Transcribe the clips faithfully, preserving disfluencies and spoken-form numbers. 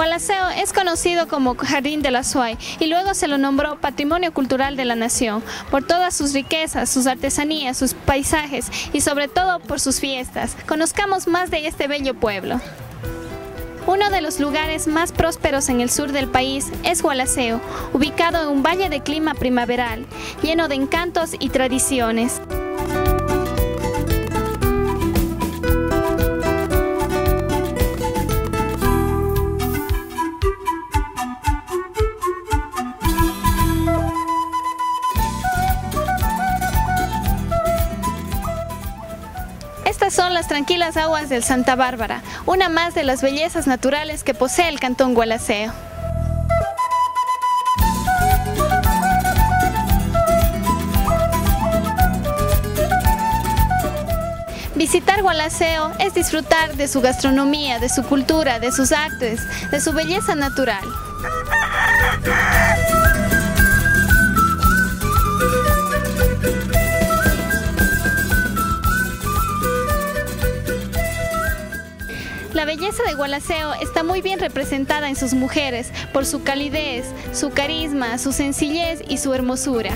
Gualaceo es conocido como Jardín del Azuay y luego se lo nombró Patrimonio Cultural de la Nación, por todas sus riquezas, sus artesanías, sus paisajes y sobre todo por sus fiestas. Conozcamos más de este bello pueblo. Uno de los lugares más prósperos en el sur del país es Gualaceo, ubicado en un valle de clima primaveral, lleno de encantos y tradiciones. Estas son las tranquilas aguas del Santa Bárbara, una más de las bellezas naturales que posee el cantón Gualaceo. Visitar Gualaceo es disfrutar de su gastronomía, de su cultura, de sus artes, de su belleza natural. La belleza de Gualaceo está muy bien representada en sus mujeres, por su calidez, su carisma, su sencillez y su hermosura.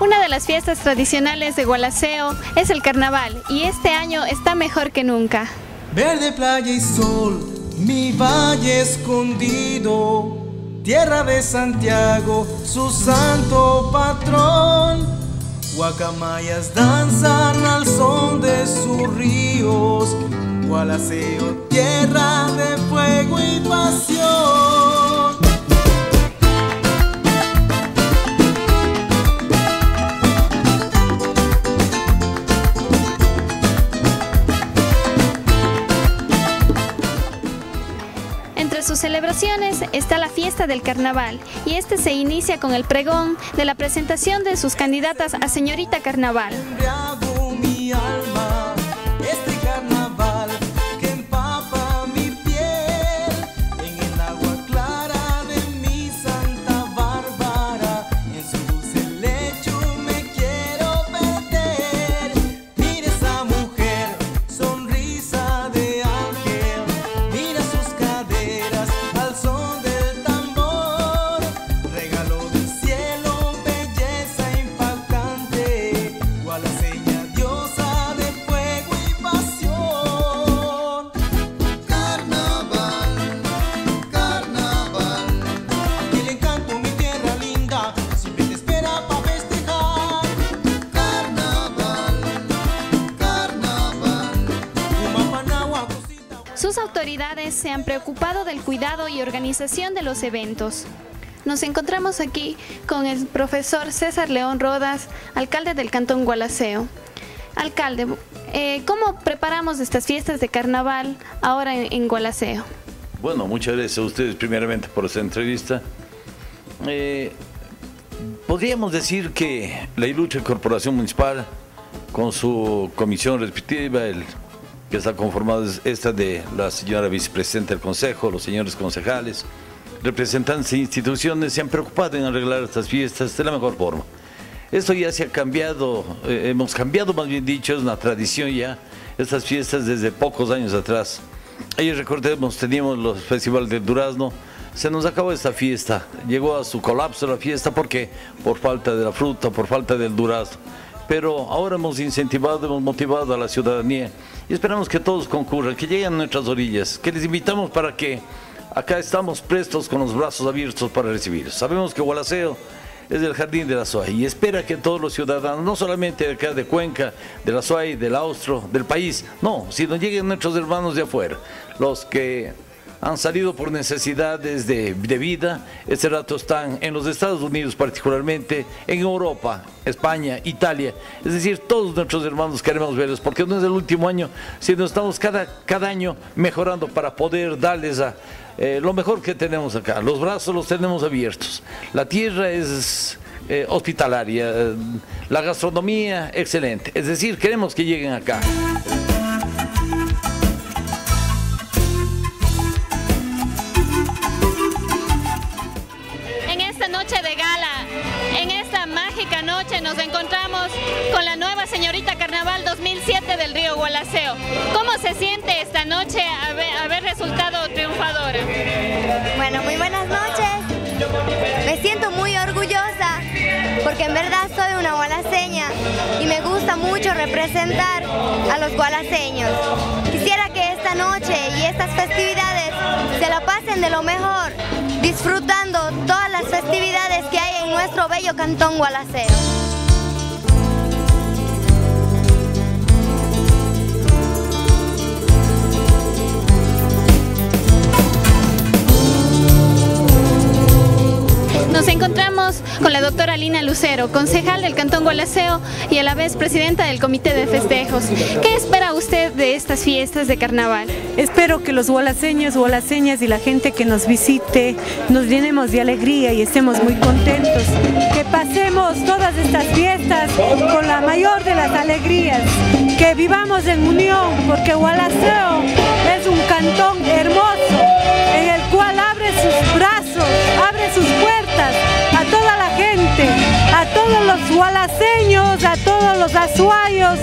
Una de las fiestas tradicionales de Gualaceo es el carnaval y este año está mejor que nunca. Verde playa y sol, mi valle escondido, tierra de Santiago, su santo patrón. Guacamayas danzan al son de sus ríos, Gualaceo, tierra de fuego y pasión. Entre sus celebraciones está la fiesta del carnaval y este se inicia con el pregón de la presentación de sus candidatas a señorita carnaval. Sus autoridades se han preocupado del cuidado y organización de los eventos. Nos encontramos aquí con el profesor César León Rodas, alcalde del Cantón Gualaceo. Alcalde, eh, ¿cómo preparamos estas fiestas de carnaval ahora en, en Gualaceo? Bueno, muchas gracias a ustedes primeramente por esta entrevista. Eh, podríamos decir que la ilustre Corporación Municipal, con su comisión respectiva, el que está conformada esta de la señora vicepresidenta del Consejo, los señores concejales, representantes de instituciones, se han preocupado en arreglar estas fiestas de la mejor forma. Esto ya se ha cambiado, eh, hemos cambiado más bien dicho, es una tradición ya, estas fiestas desde pocos años atrás. Ayer recordemos, teníamos los festivales del Durazno, se nos acabó esta fiesta, llegó a su colapso la fiesta, ¿por qué? Por falta de la fruta, por falta del durazno. Pero ahora hemos incentivado, hemos motivado a la ciudadanía y esperamos que todos concurran, que lleguen a nuestras orillas, que les invitamos para que acá estamos prestos con los brazos abiertos para recibirlos. Sabemos que Gualaceo es el jardín de la Azuay y espera que todos los ciudadanos, no solamente de acá de Cuenca, de la Azuay, del Austro, del país, no, sino lleguen nuestros hermanos de afuera, los que han salido por necesidades de, de vida, este rato están en los Estados Unidos particularmente, en Europa, España, Italia, es decir, todos nuestros hermanos queremos verlos, porque no es el último año, sino estamos cada, cada año mejorando para poder darles a, eh, lo mejor que tenemos acá, los brazos los tenemos abiertos, la tierra es eh, hospitalaria, eh, la gastronomía excelente, es decir, queremos que lleguen acá. noche nos encontramos con la nueva señorita Carnaval dos mil siete del río Gualaceo. ¿Cómo se siente esta noche haber, haber resultado triunfadora? Bueno, muy buenas noches. Me siento muy orgullosa porque en verdad soy una gualaceña y me gusta mucho representar a los gualaceños. Quisiera que esta noche y estas festividades se la pasen de lo mejor, disfrutando todas las festividades que hay en nuestro bello cantón Gualaceo. Nos encontramos con la doctora Lina Lucero, concejal del Cantón Gualaceo y a la vez presidenta del Comité de Festejos. ¿Qué espera usted de estas fiestas de carnaval? Espero que los gualaceños, gualaceñas y la gente que nos visite nos llenemos de alegría y estemos muy contentos. Que pasemos todas estas fiestas con la mayor de las alegrías. Que vivamos en unión, porque Gualaceo es un cantón hermoso en el cual abre sus brazos, abre sus puertas a toda la gente, a todos los gualaceños, a todos los azuayos,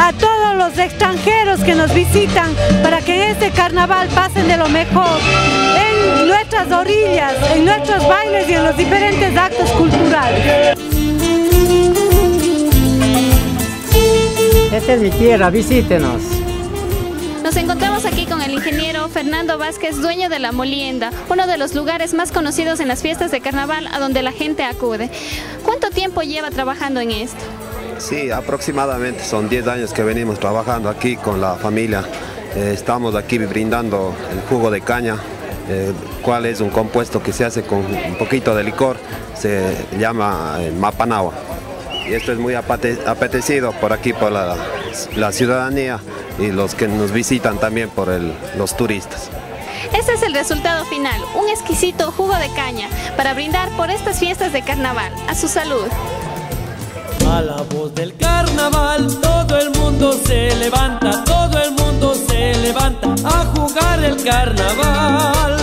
a todos los extranjeros que nos visitan, para que este carnaval pasen de lo mejor en nuestras orillas, en nuestros bailes y en los diferentes actos culturales. Esta es mi tierra, visítenos. Nos encontramos aquí con el ingeniero Fernando Vázquez, dueño de La Molienda, uno de los lugares más conocidos en las fiestas de carnaval a donde la gente acude. ¿Cuánto tiempo lleva trabajando en esto? Sí, aproximadamente son diez años que venimos trabajando aquí con la familia. Eh, estamos aquí brindando el jugo de caña, eh, cual es un compuesto que se hace con un poquito de licor, se llama eh, mapanagua. Y esto es muy apetecido por aquí, por la, la ciudadanía y los que nos visitan también, por el, los turistas. Este es el resultado final, un exquisito jugo de caña para brindar por estas fiestas de carnaval. A su salud. A la voz del carnaval todo el mundo se levanta, todo el mundo se levanta a jugar el carnaval.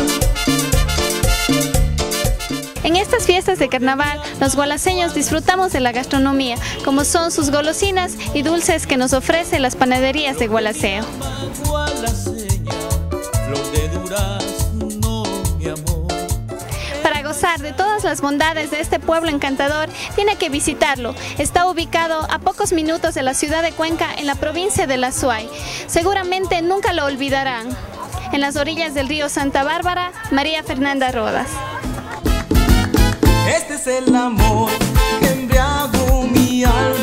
En estas fiestas de carnaval, los gualaceños disfrutamos de la gastronomía, como son sus golosinas y dulces que nos ofrecen las panaderías de Gualaceo. Para gozar de todas las bondades de este pueblo encantador, tiene que visitarlo. Está ubicado a pocos minutos de la ciudad de Cuenca, en la provincia de Azuay. Seguramente nunca lo olvidarán. En las orillas del río Santa Bárbara, María Fernanda Rodas. Este es el amor que embriagó mi alma.